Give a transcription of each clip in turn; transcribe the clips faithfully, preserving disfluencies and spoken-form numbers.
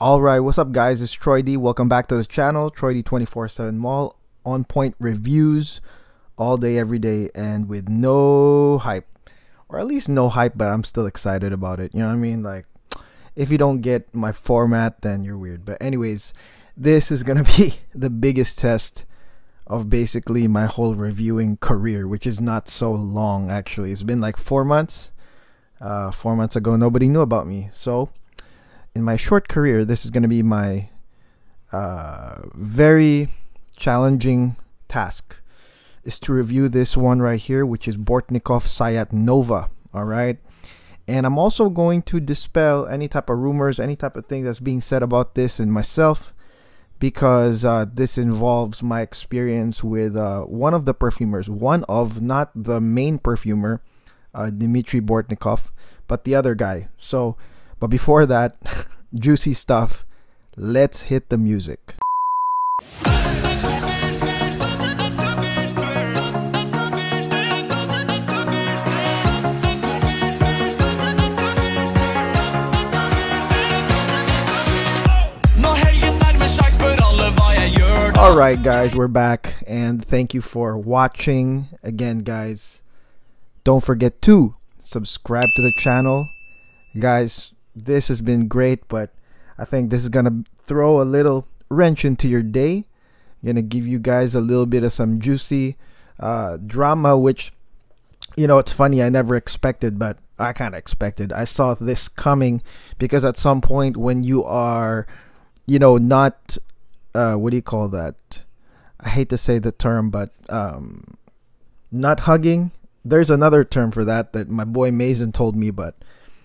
Alright, what's up guys, it's TroyD. Welcome back to the channel, TroyD two four seven Mall. On point reviews all day, every day, and with no hype. Or at least no hype, but I'm still excited about it. You know what I mean? Like, if you don't get my format, then you're weird. But anyways, this is gonna be the biggest test of basically my whole reviewing career, which is not so long actually. It's been like four months. Uh, four months ago, nobody knew about me. So in my short career, this is going to be my uh, very challenging task, is to review this one right here, which is Bortnikoff Sayat Nova. All right. And I'm also going to dispel any type of rumors, any type of thing that's being said about this and myself, because uh, this involves my experience with uh, one of the perfumers, one of, not the main perfumer, uh, Dmitry Bortnikoff, but the other guy. So but before that, juicy stuff, let's hit the music. All right guys, we're back, and thank you for watching again guys. Don't forget to subscribe to the channel guys. This has been great, but I think this is gonna throw a little wrench into your day. I'm gonna give you guys a little bit of some juicy uh, drama, which, you know, it's funny, I never expected, but I kind of expected. I saw this coming, because at some point when you are, you know, not uh, what do you call that? I hate to say the term, but um, not hugging. There's another term for that that my boy Mazin told me, but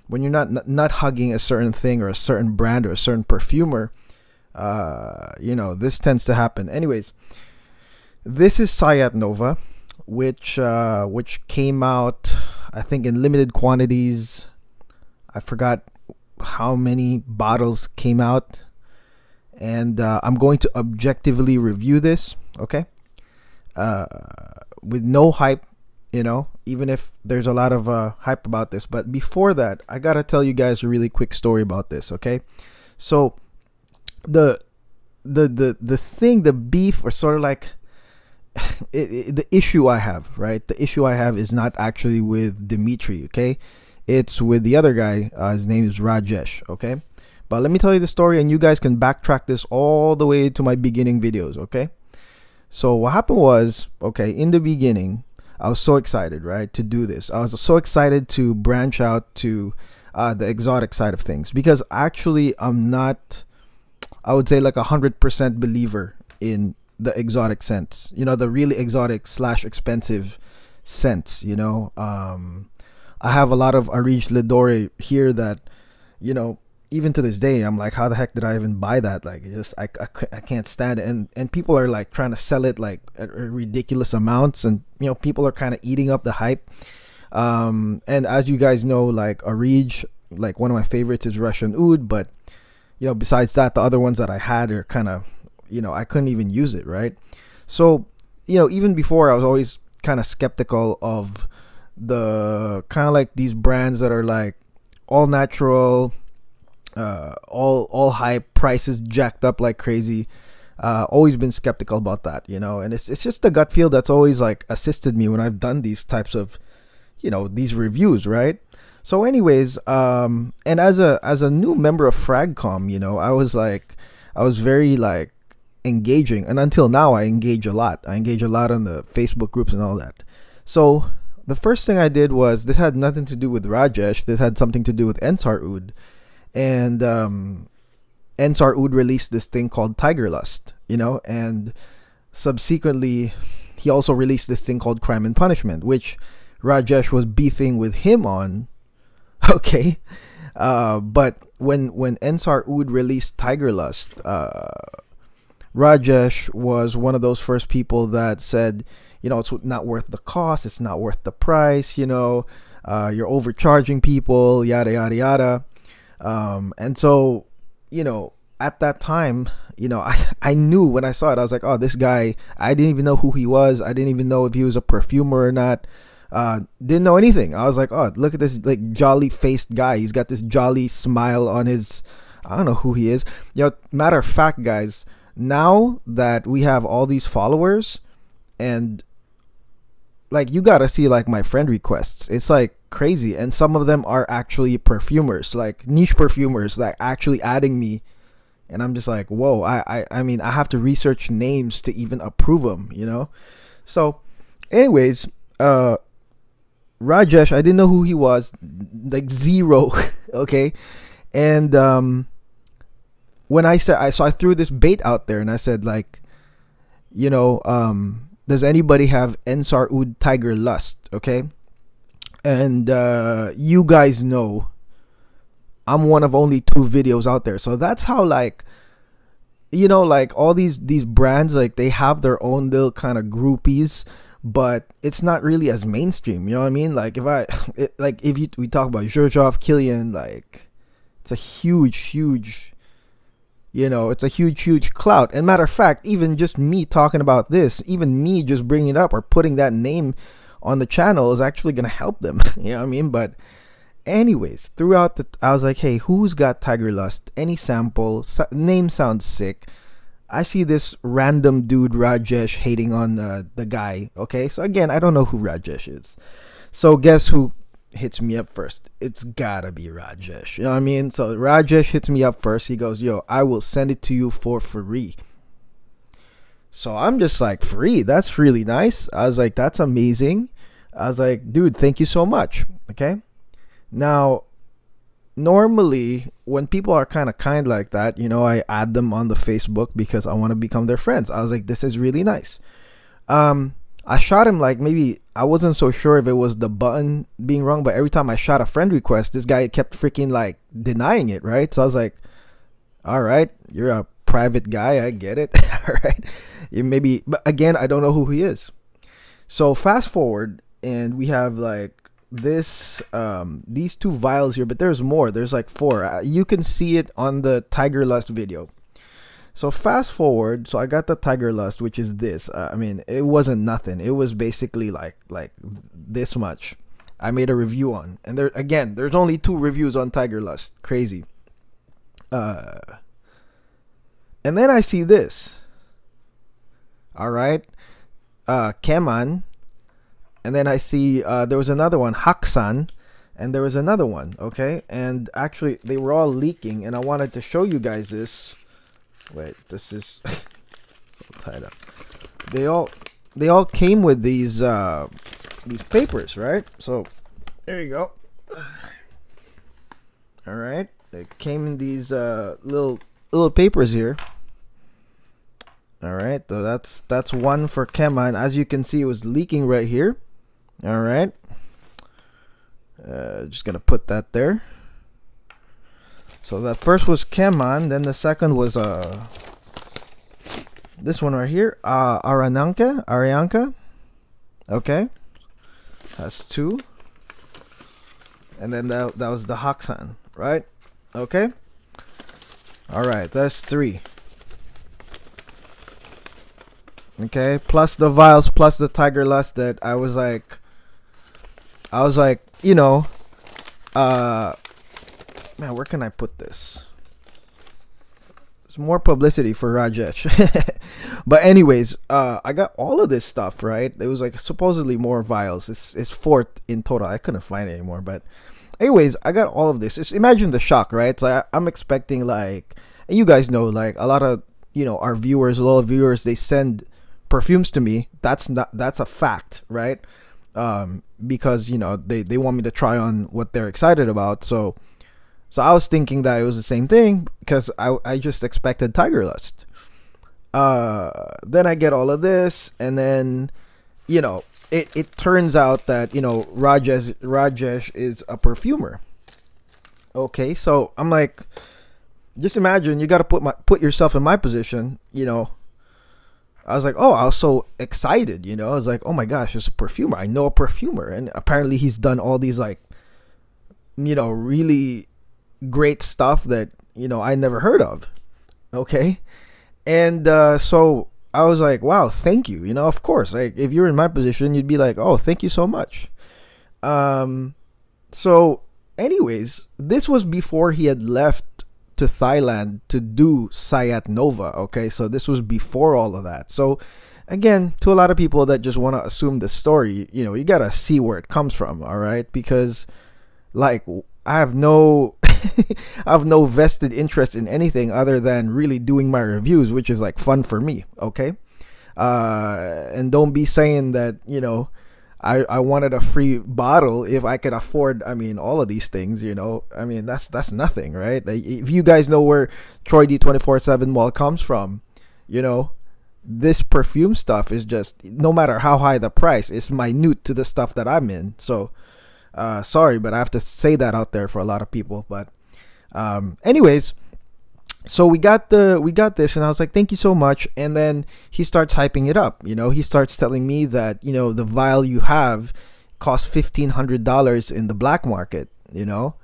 when you're not not hugging a certain thing or a certain brand or a certain perfumer, uh, you know, this tends to happen. Anyways, this is Sayat Nova, which uh, which came out, I think, in limited quantities. I forgot how many bottles came out, and uh, I'm going to objectively review this, okay? Uh, with no hype. You know, even if there's a lot of uh, hype about this. But before that, I gotta tell you guys a really quick story about this, okay? So the the the the thing, the beef, or sort of like it, it, the issue I have, right? The issue I have is not actually with Dmitry, okay? It's with the other guy. Uh, his name is Rajesh, okay? But let me tell you the story, and you guys can backtrack this all the way to my beginning videos, okay? So what happened was, okay, in the beginning, I was so excited, right, to do this. I was so excited to branch out to uh, the exotic side of things, because actually I'm not, I would say, like a hundred percent believer in the exotic sense. You know, the really exotic slash expensive sense. You know, um, I have a lot of Areej Le Doré here that, you know, even to this day, I'm like, how the heck did I even buy that? Like, it just, I, I, I can't stand it. And, and people are like trying to sell it like at ridiculous amounts. And, you know, people are kind of eating up the hype. Um, and as you guys know, like Areej, like one of my favorites is Russian Oud. But, you know, besides that, the other ones that I had are kind of, you know, I couldn't even use it, right? So, you know, even before, I was always kind of skeptical of the kind of like these brands that are like all natural, uh all all high prices jacked up like crazy. Uh always been skeptical about that, you know. And it's, it's just the gut feel that's always like assisted me when I've done these types of, you know, these reviews, right? So anyways, um and as a as a new member of FragCom, you know, I was like, I was very like engaging, and until now I engage a lot. I engage a lot on the Facebook groups and all that. So the first thing I did was, this had nothing to do with Rajesh, this had something to do with Ensar Oud. And um, Ensar Oud released this thing called Tiger Lust, you know, and subsequently he also released this thing called Crime and Punishment, which Rajesh was beefing with him on, okay? Uh, but when when Ensar Oud released Tiger Lust, uh, Rajesh was one of those first people that said, you know, it's not worth the cost, it's not worth the price, you know, uh, you're overcharging people, yada, yada, yada. Um, and so, you know, at that time, you know, I, I knew when I saw it, I was like, oh, this guy, I didn't even know who he was. I didn't even know if he was a perfumer or not. Uh, didn't know anything. I was like, oh, look at this like jolly faced guy. He's got this jolly smile on his, I don't know who he is. Yeah, matter of fact, guys, now that we have all these followers, and like you gotta see like my friend requests, it's like crazy, and some of them are actually perfumers, like niche perfumers, like actually adding me, and I'm just like, whoa, I, I I mean, I have to research names to even approve them, you know. So anyways, uh Rajesh, I didn't know who he was, like zero. Okay, and um when I said I so I threw this bait out there, and I said, like, you know, um does anybody have Ensar Oud Tiger Lust? Okay, and uh you guys know I'm one of only two videos out there, so that's how, like, you know, like all these these brands, like they have their own little kind of groupies, but it's not really as mainstream, you know what I mean? Like if I it, like if you we talk about Zherzhoff, Killian, like it's a huge huge you know it's a huge huge clout. And matter of fact, even just me talking about this, even me just bringing it up or putting that name on the channel is actually gonna help them, you know what I mean? But anyways, throughout the I was like, hey, who's got Tiger Lust? Any sample? Sa name sounds sick. I see this random dude Rajesh hating on uh, the guy. Okay, so again, I don't know who Rajesh is, so guess who hits me up first? It's gotta be Rajesh, you know what I mean? So Rajesh hits me up first. He goes, yo, I will send it to you for free. So I'm just like, free? That's really nice. I was like, that's amazing. I was like, dude, thank you so much. Okay, now normally when people are kind of kind like that, you know, I add them on the Facebook because I want to become their friends. I was like, this is really nice. um I shot him, like, maybe I wasn't so sure if it was the button being wrong, but every time I shot a friend request, this guy kept freaking like denying it, right? So I was like, all right, you're a private guy, I get it. All right, you maybe, but again, I don't know who he is. So fast forward, and we have like this um these two vials here, but there's more, there's like four. Uh, you can see it on the Tiger Lust video. So fast forward, so I got the Tiger Lust, which is this. uh, I mean, it wasn't nothing, it was basically like like this much. I made a review on, and there again, there's only two reviews on Tiger Lust, crazy. Uh and then I see this, all right, uh Keman. And then I see uh, there was another one, Haksan, and there was another one, okay? And actually, they were all leaking, and I wanted to show you guys this. Wait, this is all tied up. They all they all came with these uh, these papers, right? So there you go. All right, they came in these uh, little little papers here. All right, so that's that's one for Keman. As you can see, it was leaking right here. All right, uh, just gonna put that there. So the first was Keman, then the second was uh this one right here, uh, Aranyaka, Aranyaka. Okay, that's two, and then that that was the Haksan, right? Okay, all right, that's three. Okay, plus the vials, plus the Tiger Lust that I was like, I was like, you know, uh, man, where can I put this? It's more publicity for Rajesh. But anyways, uh, I got all of this stuff, right? There was like supposedly more vials. It's, it's fourth in total. I couldn't find it anymore. But anyways, I got all of this. Just imagine the shock, right? It's like, I'm expecting like, and you guys know, like a lot of, you know, our viewers, a lot of viewers, they send perfumes to me. That's not, that's a fact, right? Um because, you know, they they want me to try on what they're excited about. So so I was thinking that it was the same thing because i i just expected Tiger Lust. Uh then I get all of this, and then, you know, it it turns out that, you know, Rajesh Rajesh is a perfumer. Okay, so I'm like, just imagine, you got to put my put yourself in my position, you know. I was like, oh, I was so excited, you know. I was like, oh my gosh, there's a perfumer. I know a perfumer, and apparently he's done all these, like, you know, really great stuff that, you know, I never heard of. Okay, and uh, so I was like, wow, thank you. You know, of course, like if you're in my position, you'd be like, oh, thank you so much. Um, so, anyways, this was before he had left to Thailand to do Sayat Nova, okay? So this was before all of that. So again, to a lot of people that just want to assume the story, you know, you got to see where it comes from, all right? Because, like, I have no... I have no vested interest in anything other than really doing my reviews, which is like fun for me, okay? Uh, and don't be saying that, you know, I, I wanted a free bottle if I could afford, I mean, all of these things, you know? I mean, that's that's nothing, right? Like, if you guys know where Troy D two forty-seven Mall comes from, you know, this perfume stuff is just, no matter how high the price, it's minute to the stuff that I'm in, so... Uh, sorry, but I have to say that out there for a lot of people. But um, anyways, so we got the we got this, and I was like, thank you so much. And then he starts hyping it up. You know, he starts telling me that, you know, the vial you have costs fifteen hundred dollars in the black market. You know,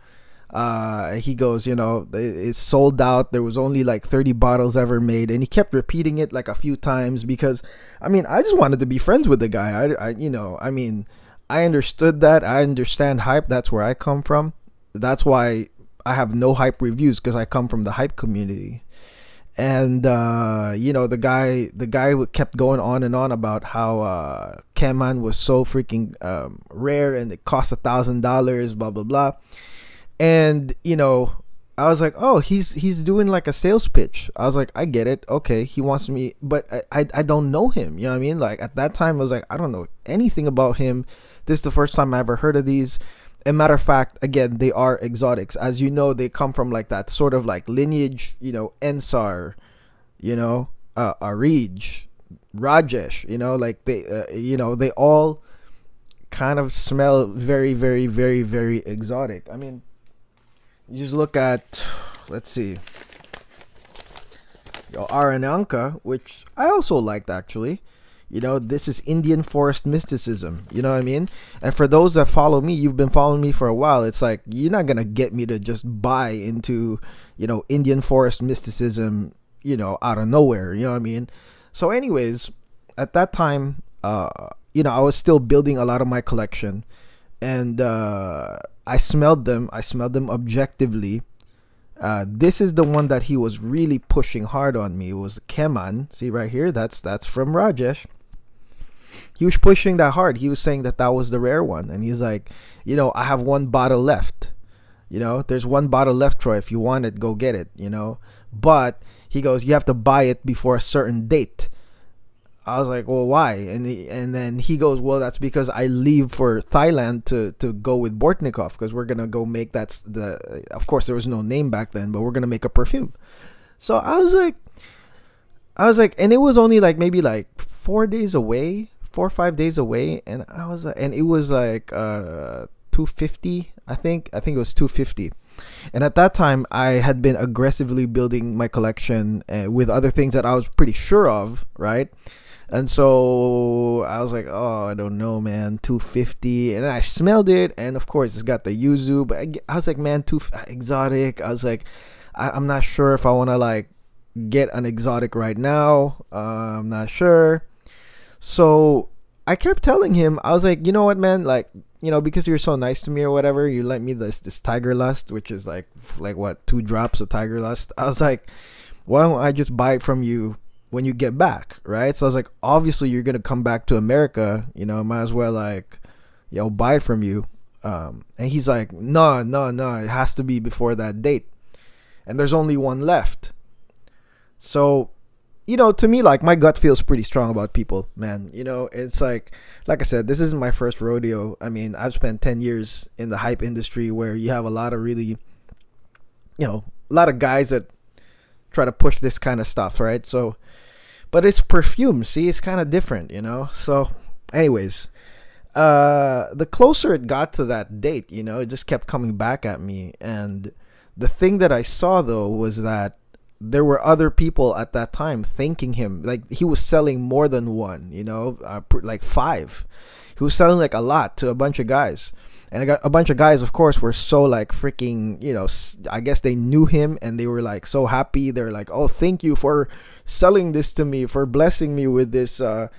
uh, he goes, you know, it's sold out. There was only like thirty bottles ever made, and he kept repeating it like a few times because, I mean, I just wanted to be friends with the guy. I, I you know, I mean. I understood that. I understand hype. That's where I come from. That's why I have no hype reviews, because I come from the hype community. And uh, you know, the guy, the guy kept going on and on about how uh, Keman was so freaking um, rare and it cost a thousand dollars, blah blah blah. And you know, I was like, oh, he's he's doing like a sales pitch. I was like, I get it. Okay, he wants me, but I I, I don't know him. You know what I mean? Like at that time, I was like, I don't know anything about him. This is the first time I ever heard of these. As a matter of fact, again, they are exotics. As you know, they come from like that sort of like lineage, you know, Ensar, you know, uh, Areej, Rajesh, you know, like they, uh, you know, they all kind of smell very, very, very, very exotic. I mean, you just look at, let's see, your Aranyaka, which I also liked actually. You know, this is Indian forest mysticism. You know what I mean? And for those that follow me, you've been following me for a while. It's like, you're not going to get me to just buy into, you know, Indian forest mysticism, you know, out of nowhere. You know what I mean? So anyways, at that time, uh, you know, I was still building a lot of my collection. And uh, I smelled them. I smelled them objectively. Uh, this is the one that he was really pushing hard on me. It was Keman. See right here? That's, that's from Rajesh. He was pushing that hard. He was saying that that was the rare one. And he's like, you know, I have one bottle left. You know, there's one bottle left, Troy. If you want it, go get it, you know. But he goes, you have to buy it before a certain date. I was like, well, why? And he, and then he goes, well, that's because I leave for Thailand to, to go with Bortnikoff, because we're going to go make that. The, of course, there was no name back then, but we're going to make a perfume. So I was like, I was like, and it was only like maybe like four days away. Four or five days away, and I was like, and it was like uh two fifty, I think I think it was two fifty. And at that time I had been aggressively building my collection uh, with other things that I was pretty sure of, right? And so I was like, oh, I don't know, man, two fifty. And I smelled it, and of course it's got the yuzu, but I, I was like, man, too exotic. I was like, I, I'm not sure if I want to like get an exotic right now. uh, I'm not sure. So I kept telling him, I was like, you know what, man, like, you know, because you're so nice to me or whatever, you lent me this this Tiger Lust, which is like like what, two drops of Tiger Lust. I was like, why don't I just buy it from you when you get back, right? So I was like, obviously you're gonna come back to America, you know, might as well like, you know, buy it from you. Um, and he's like, no, no, no, it has to be before that date, and there's only one left. So, you know, to me, like, my gut feels pretty strong about people, man. You know, it's like, like I said, this isn't my first rodeo. I mean, I've spent ten years in the hype industry, where you have a lot of really, you know, a lot of guys that try to push this kind of stuff, right? So, but it's perfume, see, it's kind of different, you know? So, anyways, uh, the closer it got to that date, you know, it just kept coming back at me. And the thing that I saw, though, was that there were other people at that time thanking him. Like, he was selling more than one, you know, uh, like five. He was selling like a lot to a bunch of guys, and I got a bunch of guys, of course, were so like freaking, you know, I guess they knew him, and they were like so happy. They're like, oh, thank you for selling this to me, for blessing me with this uh,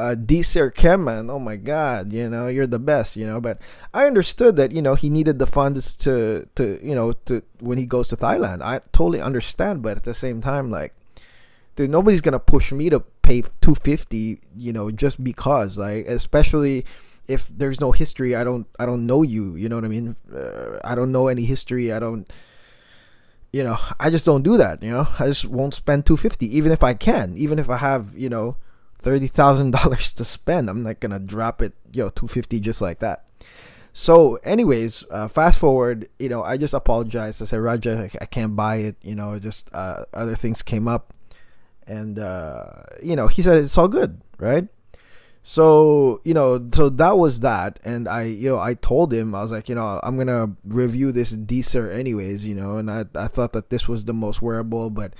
uh, Di Ser Keman, oh my God, you know, you're the best, you know. But I understood that, you know, he needed the funds to, to you know, to when he goes to Thailand. I totally understand, but at the same time, like, dude, nobody's gonna push me to pay two hundred fifty, you know, just because, like, especially if there's no history. I don't, I don't know you, you know what I mean? Uh, I don't know any history. I don't. You know, I just don't do that, you know. I just won't spend two hundred fifty dollars, even if I can. Even if I have, you know, thirty thousand dollars to spend, I'm not going to drop it, you know, two hundred fifty dollars just like that. So anyways, uh, fast forward, you know, I just apologized. I said, Rajesh, I can't buy it, you know, just uh, other things came up. And, uh, you know, he said, it's all good, right? So, you know, so that was that. And I, you know, I told him, I was like, you know, I'm going to review this Di Ser anyways, you know, and I, I thought that this was the most wearable, but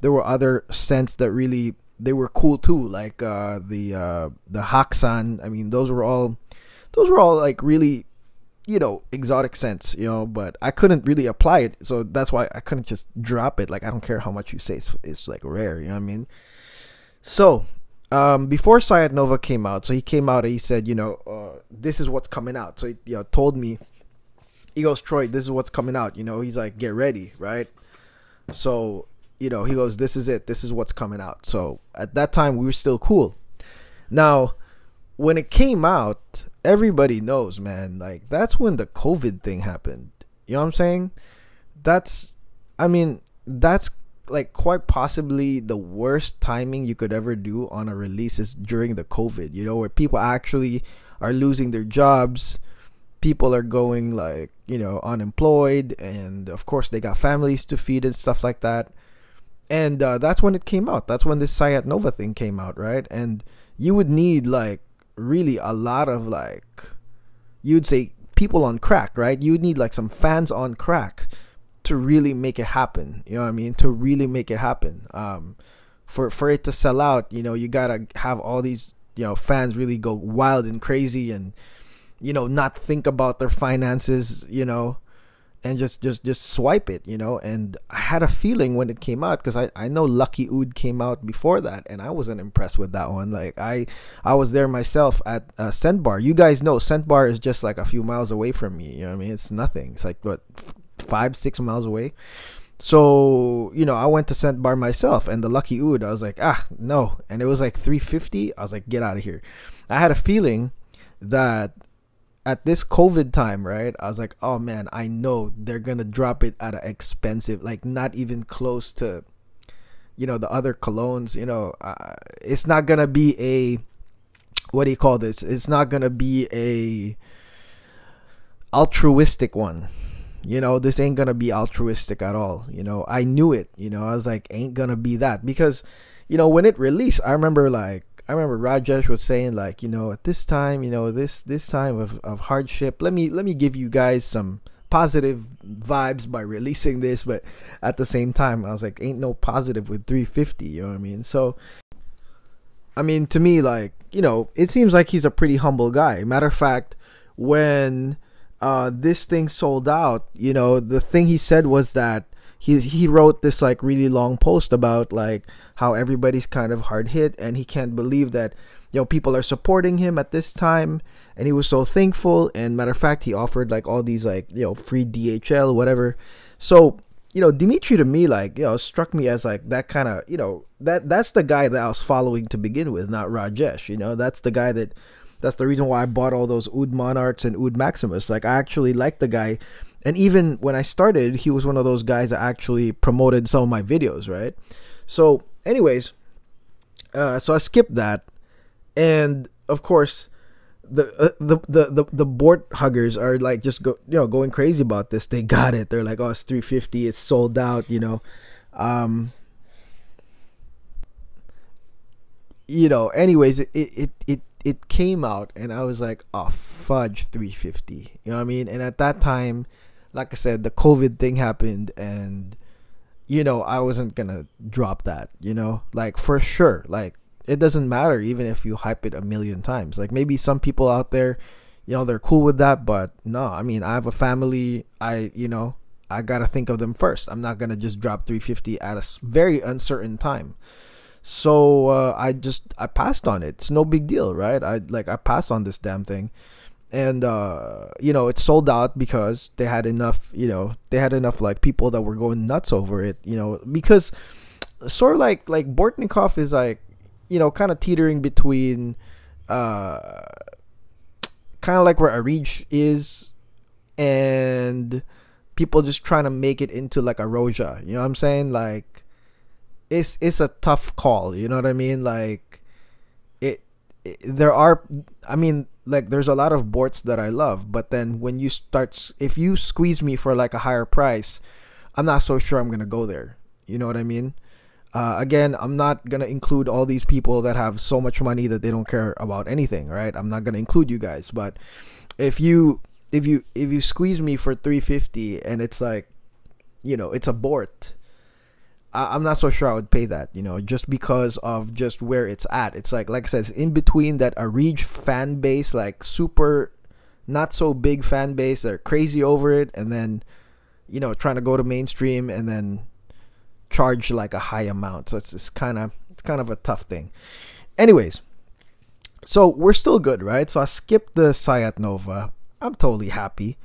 there were other scents that really, they were cool too. Like, uh, the, uh, the Haksan, I mean, those were all, those were all like really, you know, exotic scents, you know, but I couldn't really apply it. So that's why I couldn't just drop it. Like, I don't care how much you say it's, it's like rare, you know what I mean? So, Um, before Sayat Nova came out, so he came out and he said, you know, uh, this is what's coming out. So he, you know, told me, he goes, Troy, this is what's coming out. You know, he's like, get ready, right? So, you know, he goes, this is it. This is what's coming out. So at that time, we were still cool. Now, when it came out, everybody knows, man, like that's when the COVID thing happened. You know what I'm saying? That's, I mean, that's like quite possibly the worst timing you could ever do on a release is during the COVID, you know, where people actually are losing their jobs, people are going like, you know, unemployed, and of course they got families to feed and stuff like that. And uh, that's when it came out. That's when this Sayat Nova thing came out, right? And you would need like really a lot of like, you'd say people on crack, right? You'd need like some fans on crack to really make it happen, you know what I mean? To really make it happen, um, for for it to sell out, you know, you gotta have all these, you know, fans really go wild and crazy, and you know, not think about their finances, you know, and just just just swipe it, you know. And I had a feeling when it came out, because I I know Lucky Oud came out before that, and I wasn't impressed with that one. Like I I was there myself at uh, Scent Bar. You guys know Scent Bar is just like a few miles away from me. You know what I mean? It's nothing. It's like what, five six miles away. So you know, I went to Scent Bar myself, and the Lucky Oud, I was like, ah no, and it was like three fifty. I was like, get out of here. I had a feeling that at this COVID time, right, I was like, oh man, I know they're gonna drop it at an expensive, like not even close to, you know, the other colognes, you know. Uh, it's not gonna be a, what do you call this, it's not gonna be a altruistic one. You know, this ain't gonna be altruistic at all. You know, I knew it. You know, I was like, ain't gonna be that, because, you know, when it released, I remember like, I remember Rajesh was saying like, you know, at this time, you know, this this time of, of hardship, let me let me give you guys some positive vibes by releasing this. But at the same time, I was like, ain't no positive with three fifty. You know what I mean? So, I mean, to me, like, you know, it seems like he's a pretty humble guy. Matter of fact, when Uh, this thing sold out, you know, the thing he said was that he he wrote this like really long post about like how everybody's kind of hard hit, and he can't believe that, you know, people are supporting him at this time, and he was so thankful. And matter of fact, he offered like all these like, you know, free D H L, whatever. So, you know, Dmitry to me, like, you know, struck me as like that kind of, you know, that that's the guy that I was following to begin with, not Rajesh. You know, that's the guy that That's the reason why I bought all those Oud Monarchs and Oud Maximus. Like, I actually liked the guy. And even when I started, he was one of those guys that actually promoted some of my videos, right? So, anyways, uh, so I skipped that. And, of course, the, uh, the, the, the, the Bort huggers are, like, just, go, you know, going crazy about this. They got it. They're like, oh, it's three fifty. It's sold out, you know. Um... You know, anyways, it it, it it came out, and I was like, oh, fudge, three fifty. You know what I mean? And at that time, like I said, the COVID thing happened, and, you know, I wasn't going to drop that, you know? Like, for sure. Like, it doesn't matter even if you hype it a million times. Like, maybe some people out there, you know, they're cool with that, but no, I mean, I have a family. I, you know, I got to think of them first. I'm not going to just drop three fifty at a very uncertain time. So uh, I just I passed on it. It's no big deal, right? I like I passed on this damn thing, and uh, you know, it sold out because they had enough. You know, they had enough like people that were going nuts over it. You know, because sort of like like Bortnikoff is like, you know, kind of teetering between, uh, kind of like where Areej is, and people just trying to make it into like a Roja. You know what I'm saying? Like, it's it's a tough call. You know what I mean? Like, it, it there are. I mean, like, there's a lot of Borts that I love, but then when you start, if you squeeze me for like a higher price, I'm not so sure I'm gonna go there. You know what I mean? Uh, again, I'm not gonna include all these people that have so much money that they don't care about anything, right? I'm not gonna include you guys, but if you if you if you squeeze me for three fifty and it's like, you know, it's a Bort, I, I'm not so sure I would pay that, you know, just because of just where it's at. It's like, like I said, it's in between that Areej fan base, like super not so big fan base, they're crazy over it, and then, you know, trying to go to mainstream and then charge like a high amount. So it's, it's kind of it's kind of a tough thing. Anyways, so we're still good, right? So I skipped the Sayat Nova. I'm totally happy.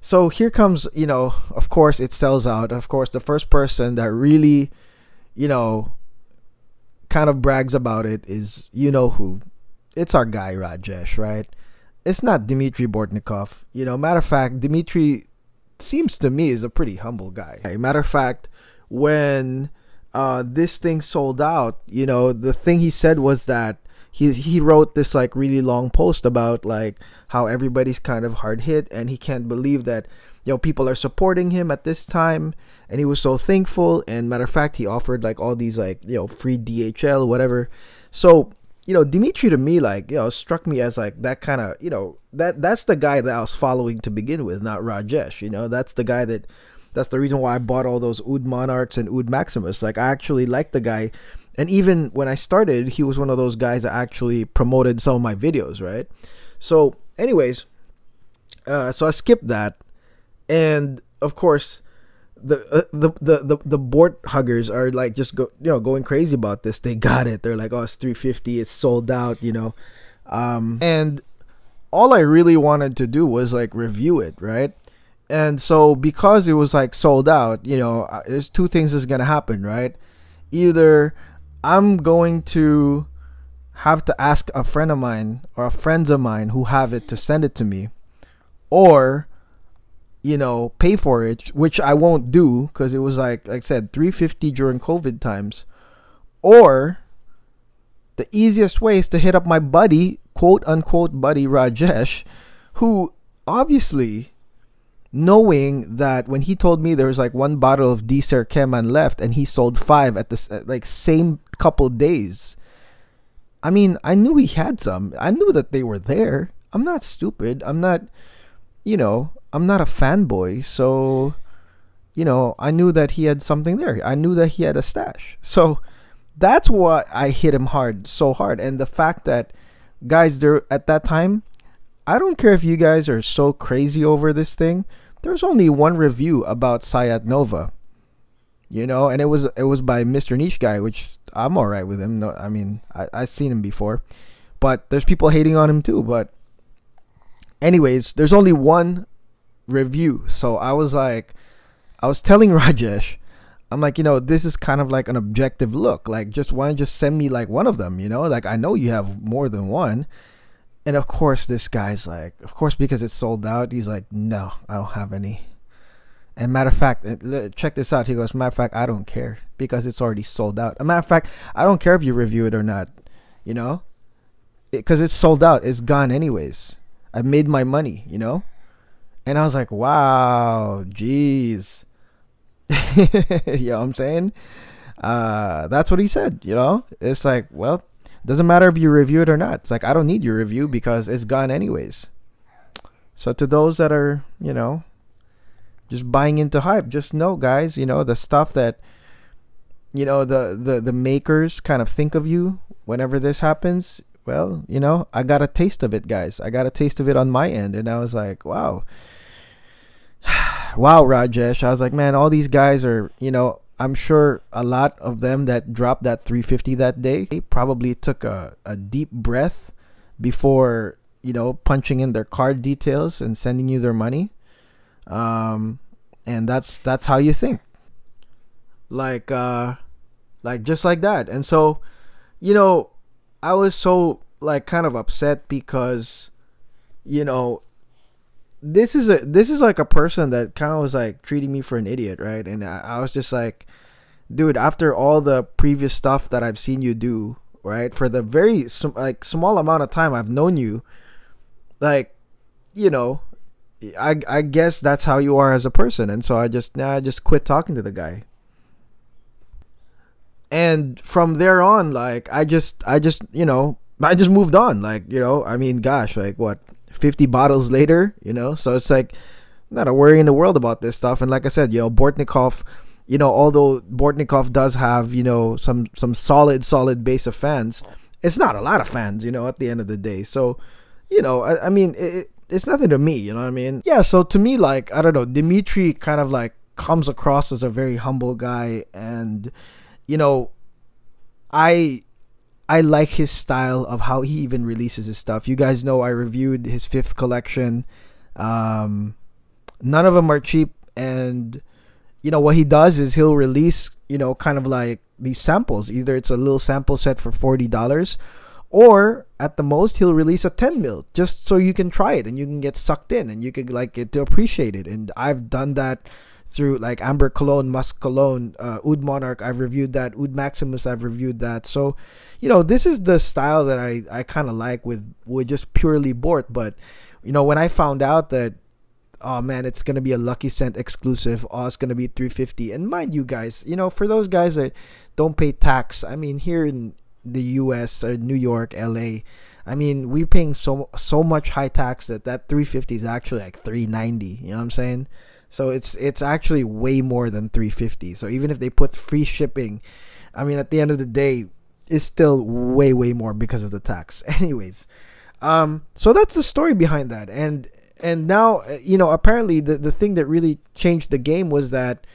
So here comes, you know, of course it sells out. Of course, the first person that really, you know, kind of brags about it is, you know who? It's our guy Rajesh, right? It's not Dmitry Bortnikoff. You know, matter of fact, Dmitry seems to me is a pretty humble guy. Matter of fact, when uh, this thing sold out, you know, the thing he said was that he he wrote this like really long post about like how everybody's kind of hard hit and he can't believe that, you know, people are supporting him at this time, and he was so thankful. And matter of fact, he offered like all these like, you know, free D H L, whatever. So, you know, Dmitry to me, like, you know, struck me as like that kind of, you know, that that's the guy that I was following to begin with, not Rajesh. You know, that's the guy that. That's the reason why I bought all those Oud Monarchs and Oud Maximus. Like, I actually liked the guy. And even when I started, he was one of those guys that actually promoted some of my videos, right? So, anyways, uh, so I skipped that. And, of course, the, uh, the, the, the, the Bort huggers are, like, just, go, you know, going crazy about this. They got it. They're like, oh, it's three fifty. It's sold out, you know. Um, and all I really wanted to do was, like, review it, right? And so because it was like sold out, you know, there's two things that's going to happen, right? Either I'm going to have to ask a friend of mine or friends of mine who have it to send it to me, or, you know, pay for it, which I won't do because it was like, like I said, three fifty during COVID times. Or the easiest way is to hit up my buddy, quote unquote buddy Rajesh, who obviously, knowing that when he told me there was like one bottle of Di Ser Keman left and he sold five at the like same couple days, I mean, I knew he had some. I knew that they were there. I'm not stupid. I'm not, you know, I'm not a fanboy. So, you know, I knew that he had something there. I knew that he had a stash. So that's why I hit him hard, so hard. And the fact that, guys, there at that time, I don't care if you guys are so crazy over this thing. There's only one review about Sayat Nova, you know, and it was it was by Mister Niche Guy, which I'm all right with him. No, I mean, I, I've seen him before, but there's people hating on him too. But anyways, there's only one review. So I was like, I was telling Rajesh, I'm like, you know, this is kind of like an objective look. Like, just why don't you just send me like one of them, you know? Like, I know you have more than one. And of course, this guy's like, of course, because it's sold out, he's like, no, I don't have any. And matter of fact, check this out. He goes, matter of fact, I don't care because it's already sold out. A matter of fact, I don't care if you review it or not, you know, because it, it's sold out. It's gone anyways. I made my money, you know. And I was like, wow, geez. You know what I'm saying? Uh, that's what he said, you know. It's like, well, doesn't matter if you review it or not. It's like, I don't need your review because it's gone anyways. So to those that are, you know, just buying into hype, just know, guys, you know, the stuff that, you know, the, the, the makers kind of think of you whenever this happens. Well, you know, I got a taste of it, guys. I got a taste of it on my end. And I was like, wow. Wow, Rajesh. I was like, man, all these guys are, you know, I'm sure a lot of them that dropped that three fifty that day, they probably took a, a deep breath before, you know, punching in their card details and sending you their money. Um, and that's that's how you think. Like, uh, like just like that. And so, you know, I was so like kind of upset because, you know, this is a this is like a person that kind of was like treating me for an idiot, right? And I, I was just like, dude, after all the previous stuff that I've seen you do, right, for the very sm like small amount of time I've known you, like, you know, I I guess that's how you are as a person. And so I just now nah, I just quit talking to the guy. And from there on, like, I just I just you know I just moved on, like, you know, I mean, gosh, like what, fifty bottles later, you know? So it's like not a worry in the world about this stuff. And like I said, you know, Bortnikoff, you know, although Bortnikoff does have, you know, some some solid solid base of fans, it's not a lot of fans, you know, at the end of the day. So, you know, I, I mean, it, it's nothing to me, you know what I mean? Yeah, so to me, like, I don't know, Dmitry kind of like comes across as a very humble guy, and, you know, I... I like his style of how he even releases his stuff. You guys know I reviewed his fifth collection. Um, none of them are cheap. And, you know, what he does is he'll release, you know, kind of like these samples. Either it's a little sample set for forty dollars, or at the most, he'll release a ten mil just so you can try it and you can get sucked in and you can like get to appreciate it. And I've done that through like Amber Cologne, Moss Cologne, uh, Oud Monarch, I've reviewed that. Oud Maximus, I've reviewed that. So, you know, this is the style that I, I kind of like with, with just purely Bort. But, you know, when I found out that, oh man, it's going to be a Lucky Cent exclusive, oh, it's going to be three fifty. And mind you guys, you know, for those guys that don't pay tax, I mean, here in the U S or New York, L A, I mean, we're paying so, so much high tax that that three fifty is actually like three ninety. You know what I'm saying? So it's it's actually way more than three fifty. So even if they put free shipping, I mean, at the end of the day, it's still way, way more because of the tax. Anyways, um, so that's the story behind that. And and now, you know, apparently the, the thing that really changed the game was that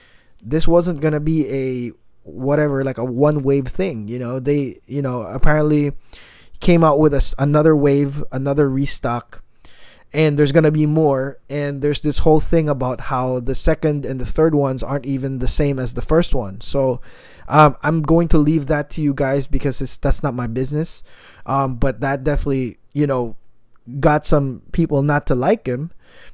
this wasn't going to be a whatever, like a one wave thing. You know, they, you know, apparently came out with a, another wave, another restock. And there's going to be more. And there's this whole thing about how the second and the third ones aren't even the same as the first one. So um, I'm going to leave that to you guys because it's, that's not my business. Um, but that definitely, you know, got some people not to like him.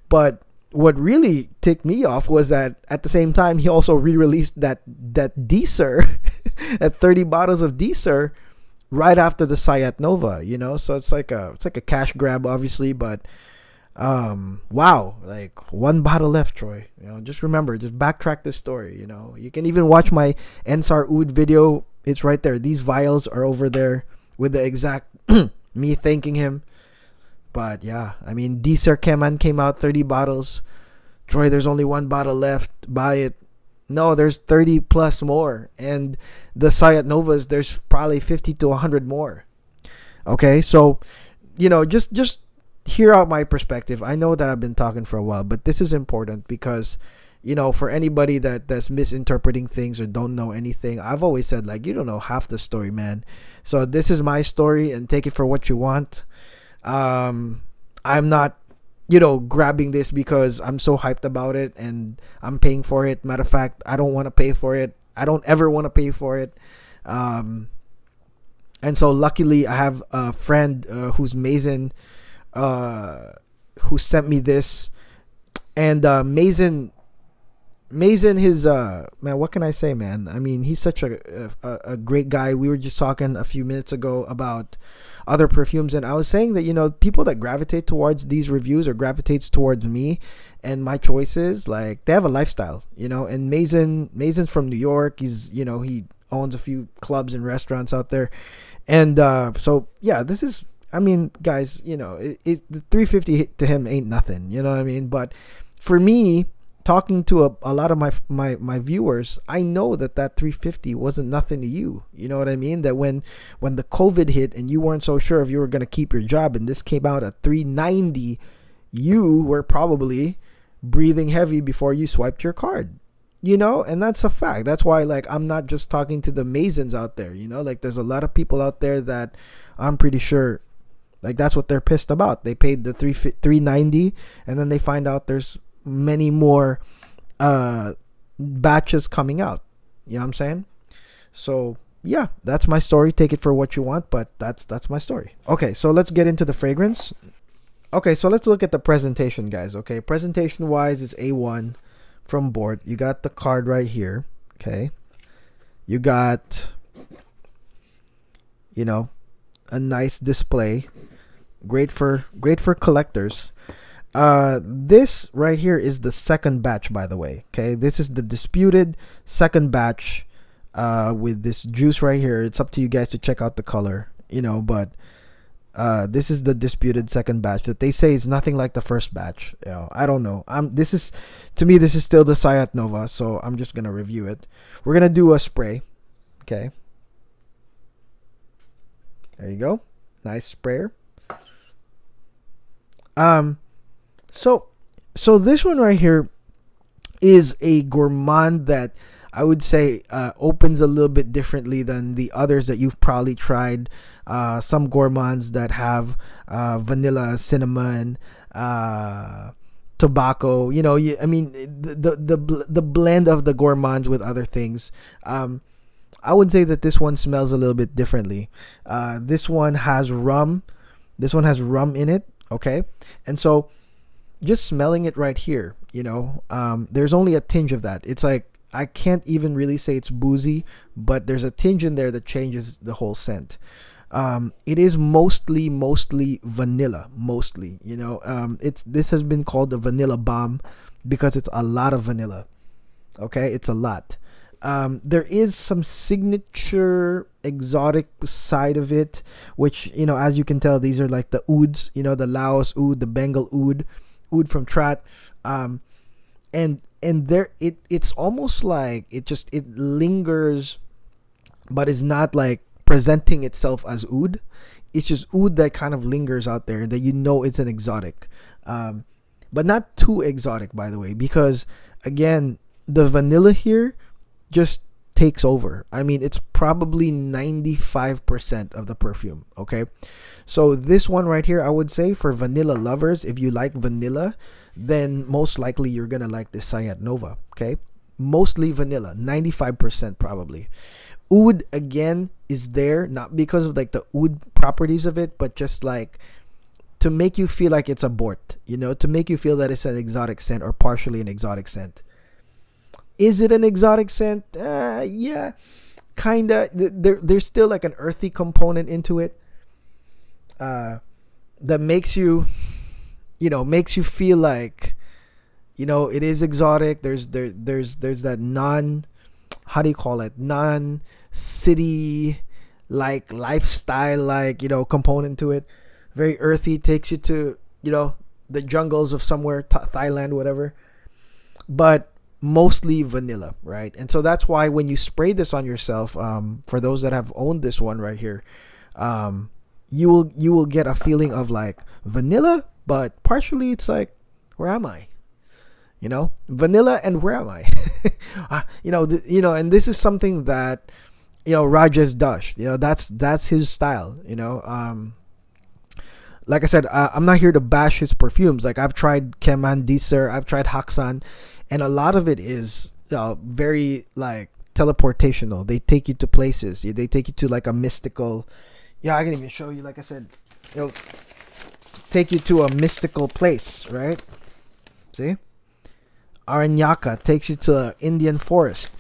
But what really ticked me off was that at the same time, he also re-released that, that Di Ser, at thirty bottles of Di Ser right after the Sayat Nova, you know. So it's like a, it's like a cash grab, obviously, but... um wow, like one bottle left, Troy. You know, just remember, just backtrack this story. You know, you can even watch my Ensar Oud video. It's right there. These vials are over there with the exact me thanking him. But yeah, I mean, Di Ser Keman came out, thirty bottles. Troy, there's only one bottle left. Buy it. No, there's thirty plus more, and the Sayat Novas, there's probably fifty to a hundred more. Okay, so you know, just just. hear out my perspective. I know that I've been talking for a while, but this is important because, you know, for anybody that that's misinterpreting things or don't know anything, I've always said, like, you don't know half the story, man. So this is my story, and take it for what you want. um I'm not, you know, grabbing this because I'm so hyped about it and I'm paying for it. Matter of fact, I don't want to pay for it. I don't ever want to pay for it. Um and so luckily I have a friend uh, who's Mazin, uh who sent me this. And uh Mazin Mazin his uh man, what can I say, man? I mean, he's such a, a a great guy. We were just talking a few minutes ago about other perfumes, and I was saying that, you know, people that gravitate towards these reviews or gravitates towards me and my choices, like, they have a lifestyle, you know. And Mazin Mazin's from New York. He's, you know, he owns a few clubs and restaurants out there. And uh so yeah, this is, I mean, guys, you know, it, it, the three fifty to him ain't nothing, you know what I mean? But for me, talking to a, a lot of my, my my viewers, I know that that three fifty wasn't nothing to you. You know what I mean? That when when the COVID hit and you weren't so sure if you were going to keep your job, and this came out at three ninety, you were probably breathing heavy before you swiped your card. You know, and that's a fact. That's why, like, I'm not just talking to the Mazins out there, you know? Like, there's a lot of people out there that I'm pretty sure, like, that's what they're pissed about. They paid the three ninety, and then they find out there's many more uh, batches coming out. You know what I'm saying? So, yeah, that's my story. Take it for what you want, but that's that's my story. Okay, so let's get into the fragrance. Okay, so let's look at the presentation, guys, okay? Presentation-wise, it's A one. From Bort. You got the card right here, okay? You got, you know, a nice display, great for great for collectors. Uh this right here is the second batch, by the way, okay? This is the disputed second batch uh with this juice right here. It's up to you guys to check out the color, you know, but Uh, this is the disputed second batch that they say is nothing like the first batch. You know, I don't know. I'm, this is, to me, this is still the Sayat Nova, so I'm just going to review it. We're going to do a spray. Okay. There you go. Nice sprayer. Um, so, so this one right here is a gourmand that I would say uh, opens a little bit differently than the others that you've probably tried. Uh, some gourmands that have uh, vanilla, cinnamon, uh, tobacco. You know, you, I mean, the, the the the blend of the gourmands with other things. Um, I would say that this one smells a little bit differently. Uh, this one has rum. This one has rum in it. Okay, and so just smelling it right here, you know, um, there's only a tinge of that. It's like, I can't even really say it's boozy, but there's a tinge in there that changes the whole scent. Um, it is mostly, mostly vanilla, mostly, you know, um, it's, this has been called the vanilla bomb because it's a lot of vanilla. Okay. It's a lot. Um, there is some signature exotic side of it, which, you know, as you can tell, these are like the ouds, you know, the Laos oud, the Bengal oud, oud from Trat. Um, and, And there, it it's almost like it just it lingers, but it's not like presenting itself as oud. It's just oud that kind of lingers out there that you know it's an exotic, um, but not too exotic, by the way, because again the vanilla here just takes over. I mean, it's probably ninety-five percent of the perfume. Okay, so this one right here, I would say for vanilla lovers, if you like vanilla, then most likely you're gonna like this Sayat Nova. Okay, mostly vanilla, ninety-five percent probably. Oud again is there, not because of like the oud properties of it, but just like to make you feel like it's a Bort, you know, to make you feel that it's an exotic scent or partially an exotic scent. Is it an exotic scent? Uh, yeah, kind of. There, there's still like an earthy component into it uh, that makes you, you know, makes you feel like, you know, it is exotic. There's there there's there's that non, how do you call it? Non-city like lifestyle like, you know, component to it. Very earthy, takes you to, you know, the jungles of somewhere, th Thailand, whatever. But mostly vanilla, right? And so that's why when you spray this on yourself, um for those that have owned this one right here, um you will you will get a feeling of like vanilla, but partially it's like, where am I? You know, vanilla and where am I? uh, you know, th you know, and this is something that, you know, Rajesh Dash, you know, that's that's his style, you know. um Like I said, uh, I'm not here to bash his perfumes. Like, I've tried Keman, Di Ser, I've tried Haksan, and a lot of it is uh, very like teleportational. They take you to places. They take you to like a mystical. Yeah, I can even show you. Like I said, it'll take you to a mystical place, right? See, Aranyaka takes you to an Indian forest.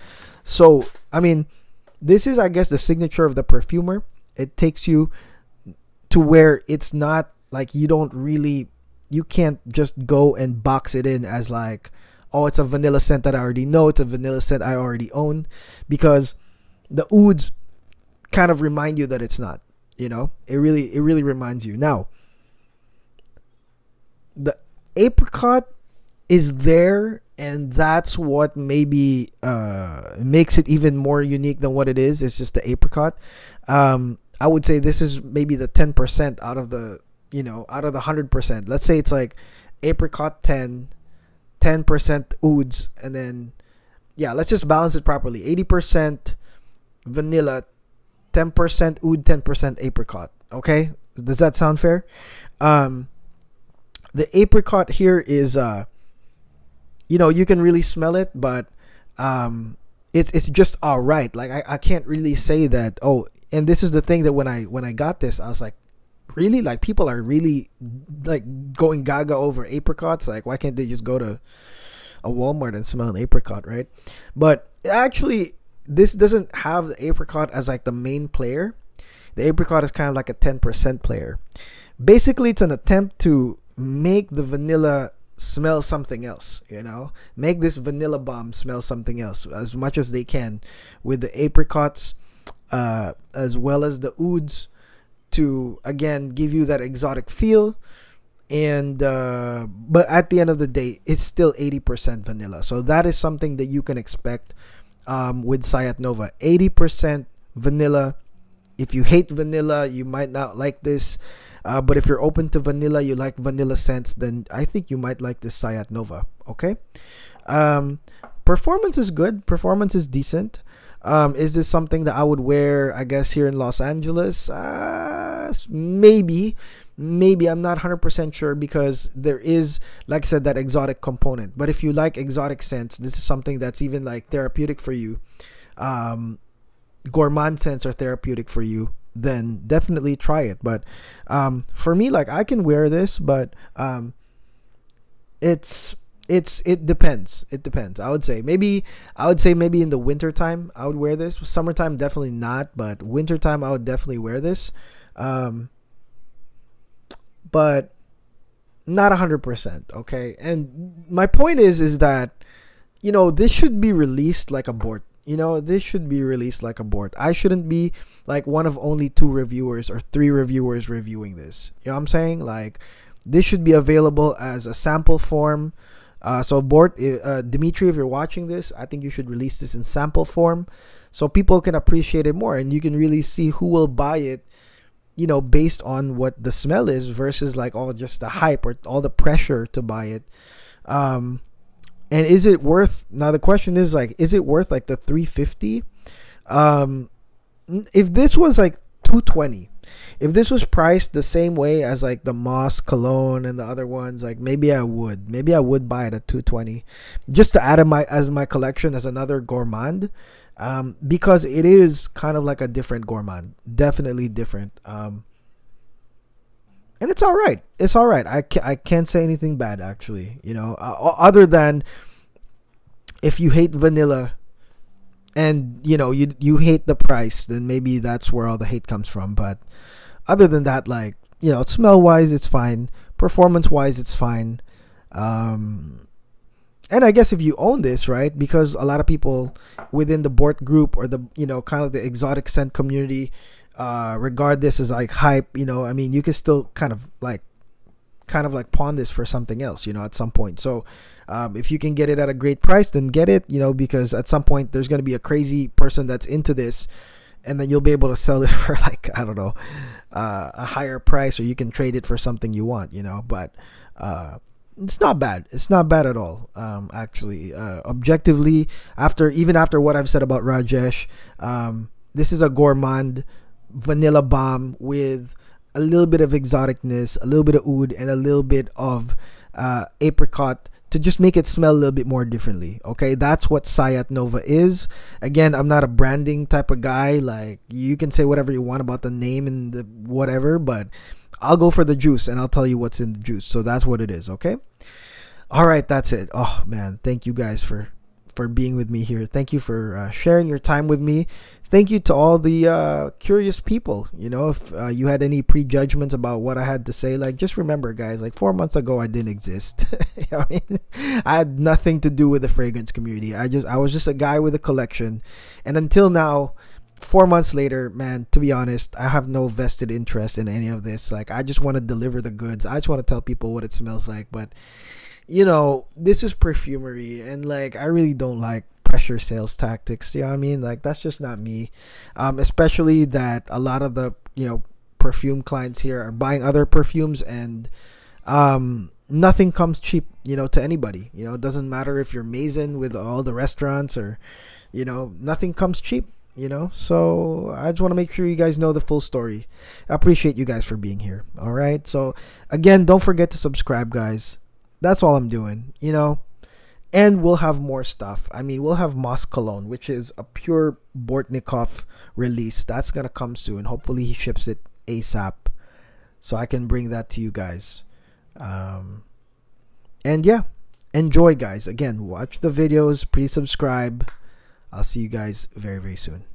So I mean, this is, I guess, the signature of the perfumer. It takes you to where it's not like, you don't really, you can't just go and box it in as like, oh, it's a vanilla scent that I already know, it's a vanilla scent I already own, because the ouds kind of remind you that it's not, you know, it really it really reminds you. Now the apricot is there, and that's what maybe uh makes it even more unique than what it is. It's just the apricot. um I would say this is maybe the ten percent out of the, you know, out of the one hundred percent. Let's say it's like apricot ten, ten percent ouds, and then yeah, let's just balance it properly. eighty percent vanilla, ten percent oud, ten percent apricot. Okay, does that sound fair? Um, the apricot here is, uh, you know, you can really smell it, but um, it's it's just all right. Like I, I can't really say that. Oh, and this is the thing that when I when I got this, I was like, really? Like people are really like going gaga over apricots. Like why can't they just go to a Walmart and smell an apricot, right? But actually, this doesn't have the apricot as like the main player. The apricot is kind of like a ten percent player. Basically, it's an attempt to make the vanilla smell something else, you know, make this vanilla bomb smell something else as much as they can with the apricots, uh, as well as the ouds, to again give you that exotic feel. And uh, but at the end of the day, it's still eighty percent vanilla. So that is something that you can expect um, with Sayat Nova. eighty percent vanilla. If you hate vanilla, you might not like this. Uh, but if you're open to vanilla, you like vanilla scents, then I think you might like this Sayat Nova. Okay. Um, performance is good. Performance is decent. Um, is this something that I would wear, I guess, here in Los Angeles? Uh, maybe. Maybe. I'm not one hundred percent sure because there is, like I said, that exotic component. But if you like exotic scents, this is something that's even like therapeutic for you. Um, gourmand scents are therapeutic for you, then definitely try it. But um for me, like I can wear this, but um it's it's it depends it depends I would say. Maybe I would say maybe in the winter time I would wear this. Summertime, definitely not, but winter time I would definitely wear this. Um but not a hundred percent. Okay, and my point is is that, you know, this should be released like a board. You know, this should be released like a board. I shouldn't be like one of only two reviewers or three reviewers reviewing this. You know what I'm saying? Like, this should be available as a sample form. Uh, so, board, uh, Dmitry, if you're watching this, I think you should release this in sample form so people can appreciate it more and you can really see who will buy it, you know, based on what the smell is versus like all just the hype or all the pressure to buy it. Um, And is it worth, now the question is like, is it worth like the three fifty? Um, if this was like two twenty, if this was priced the same way as like the Moss Cologne and the other ones, like maybe I would, maybe I would buy it at two twenty just to add in my, as my collection as another gourmand, um, because it is kind of like a different gourmand, definitely different. Um, And it's all right. It's all right. I can't, I can't say anything bad, actually, you know, uh, other than if you hate vanilla and, you know, you, you hate the price, then maybe that's where all the hate comes from. But other than that, like, you know, smell wise, it's fine. Performance wise, it's fine. Um, and I guess if you own this, right, because a lot of people within the Bort group or the, you know, kind of the exotic scent community, uh regard this as like hype, you know, I mean, you can still kind of like kind of like pawn this for something else, you know, at some point. So um if you can get it at a great price, then get it, you know, because at some point there's going to be a crazy person that's into this, and then you'll be able to sell it for like, I don't know, uh a higher price, or you can trade it for something you want, you know. But uh it's not bad. It's not bad at all. Um actually, uh objectively, after even after what I've said about Rajesh, um this is a gourmand vanilla bomb with a little bit of exoticness, a little bit of oud, and a little bit of uh, apricot to just make it smell a little bit more differently. Okay, that's what Sayat Nova is. Again, I'm not a branding type of guy. Like, you can say whatever you want about the name and the whatever, but I'll go for the juice and I'll tell you what's in the juice. So that's what it is. Okay, all right, that's it. Oh man, thank you guys for for being with me here. Thank you for uh, sharing your time with me. Thank you to all the uh, curious people. You know, if uh, you had any prejudgments about what I had to say, like, just remember, guys, like four months ago, I didn't exist. You know what I mean? I had nothing to do with the fragrance community. I just, I was just a guy with a collection. And until now, four months later, man, to be honest, I have no vested interest in any of this. Like, I just want to deliver the goods. I just want to tell people what it smells like. But you know, this is perfumery, and like I really don't like pressure sales tactics. You know what I mean? Like, that's just not me. Um especially that a lot of the, you know, perfume clients here are buying other perfumes and um nothing comes cheap, you know, to anybody. You know, it doesn't matter if you're Mazin with all the restaurants or, you know, nothing comes cheap, you know. So I just want to make sure you guys know the full story. I appreciate you guys for being here. All right. So again, don't forget to subscribe, guys. That's all I'm doing, you know. And we'll have more stuff. I mean, we'll have Moss Cologne, which is a pure Bortnikoff release. That's going to come soon. Hopefully he ships it ASAP, so I can bring that to you guys. Um, and yeah, enjoy, guys. Again, watch the videos. Please subscribe. I'll see you guys very, very soon.